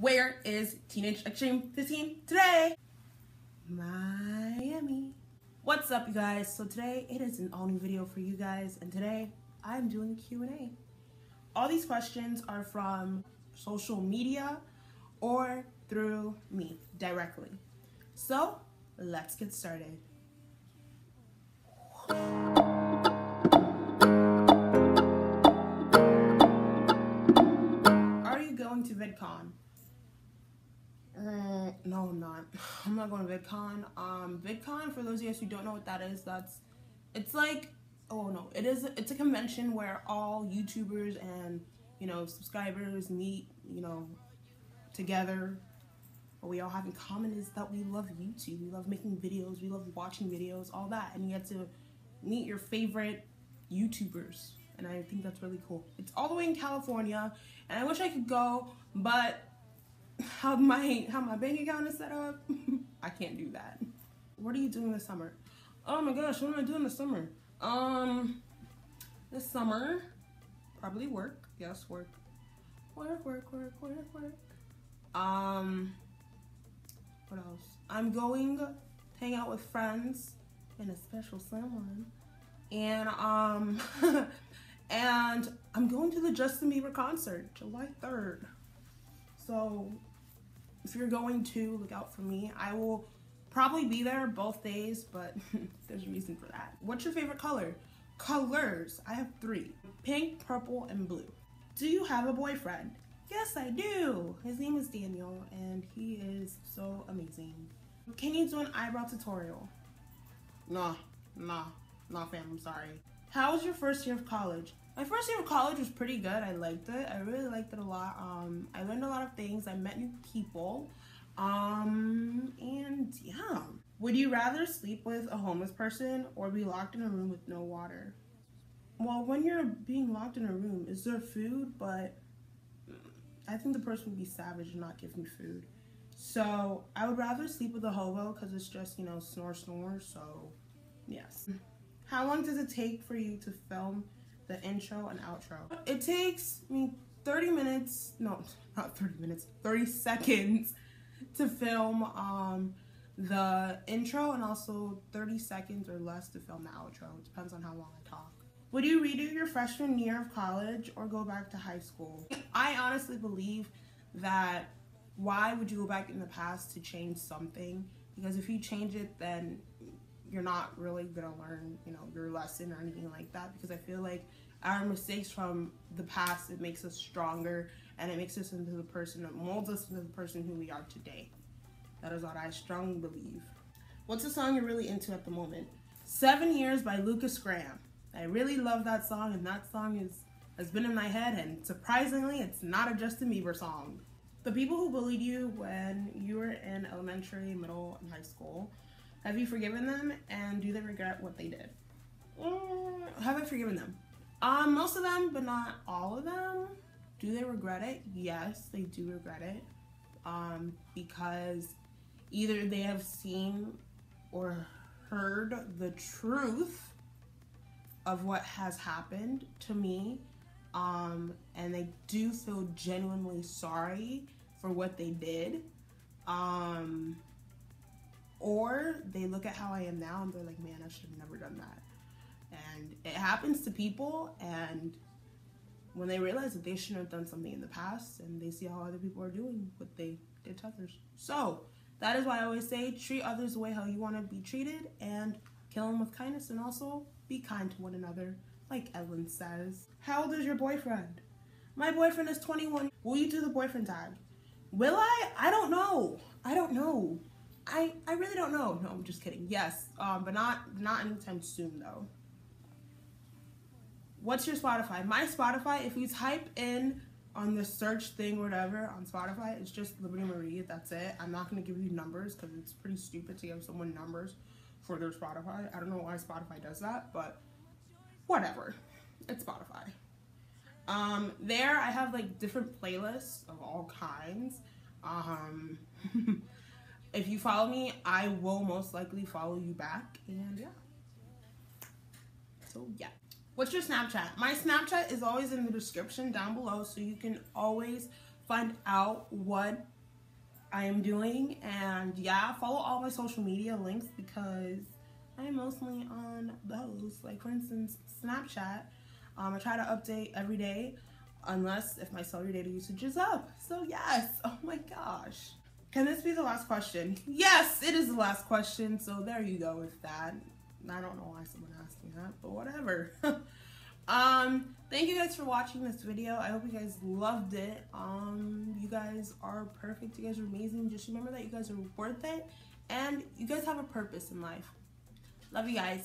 Where is Teenage Extreme 15 today? Miami. What's up, you guys? So today it is an all new video for you guys, and today I'm doing Q&A. All these questions are from social media or through me directly. So let's get started. Are you going to VidCon? No, I'm not. I'm not going to VidCon. VidCon, for those of you who don't know what that is, it's a convention where all YouTubers and, you know, subscribers meet, you know, together. What we all have in common is that we love YouTube. We love making videos. We love watching videos, all that. And you get to meet your favorite YouTubers. And I think that's really cool. It's all the way in California. And I wish I could go, but how my bank account is set up, I can't do that. What are you doing this summer? Oh my gosh, what am I doing this summer? This summer, probably work. Yes, work. Work. What else? I'm going to hang out with friends and a special someone. And and I'm going to the Justin Bieber concert, July 3rd. So if you're going to, look out for me. I will probably be there both days, but there's a reason for that. What's your favorite color? Colors. I have three: pink, purple, and blue. Do you have a boyfriend? Yes, I do. His name is Daniel, and he is so amazing. Can you do an eyebrow tutorial? Nah, fam, I'm sorry. How was your first year of college? My first year of college was pretty good. I liked it. I really liked it a lot. I learned a lot of things. I met new people. And yeah. Would you rather sleep with a homeless person or be locked in a room with no water? Well, when you're being locked in a room, is there food? But I think the person would be savage and not give me food. So I would rather sleep with a hobo because it's just, you know, snore. So yes. How long does it take for you to film the intro and outro? It takes me 30 seconds to film the intro, and also 30 seconds or less to film the outro. It depends on how long I talk. Would you redo your freshman year of college or go back to high school? I honestly believe that why would you go back in the past to change something? Because if you change it, then you're not really gonna learn, you know, your lesson or anything like that, because I feel like our mistakes from the past, it makes us stronger, and it makes us into the person, it molds us into the person who we are today. That is what I strongly believe. What's a song you're really into at the moment? 7 Years by Lucas Graham. I really love that song, and that song has been in my head, and surprisingly, it's not a Justin Bieber song. The people who bullied you when you were in elementary, middle, and high school, have you forgiven them, and do they regret what they did? Have I forgiven them? Most of them, but not all of them. Do they regret it? Yes, they do regret it. Because either they have seen or heard the truth of what has happened to me, and they do feel genuinely sorry for what they did. Or they look at how I am now and they're like, man, I should have never done that. And it happens to people, and when they realize that they shouldn't have done something in the past, and they see how other people are doing what they did to others. So that is why I always say treat others the way how you want to be treated, and kill them with kindness, and also be kind to one another, like Evelyn says. How old is your boyfriend? My boyfriend is 21. Will you do the boyfriend tag? Will I? I don't know. I really don't know. No, I'm just kidding. Yes, but not anytime soon though. What's your Spotify? My Spotify, if you type in on the search thing, whatever, on Spotify, it's just Liberty Marie. That's it. I'm not going to give you numbers because it's pretty stupid to give someone numbers for their Spotify. I don't know why Spotify does that, but whatever. It's Spotify. There I have like different playlists of all kinds. If you follow me, I will most likely follow you back, and yeah. So yeah. What's your Snapchat? My Snapchat is always in the description down below, so you can always find out what I am doing. And yeah, follow all my social media links because I'm mostly on those. Like for instance, Snapchat. I try to update every day unless if my cellular data usage is up. So yes, oh my gosh. Can this be the last question? Yes, it is the last question. So there you go with that. I don't know why someone asked me that, but whatever. Thank you guys for watching this video. I hope you guys loved it. You guys are perfect. You guys are amazing. Just remember that you guys are worth it and you guys have a purpose in life. Love you guys.